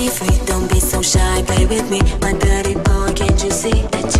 be free, don't be so shy, play with me, my dirty boy, can't you see that you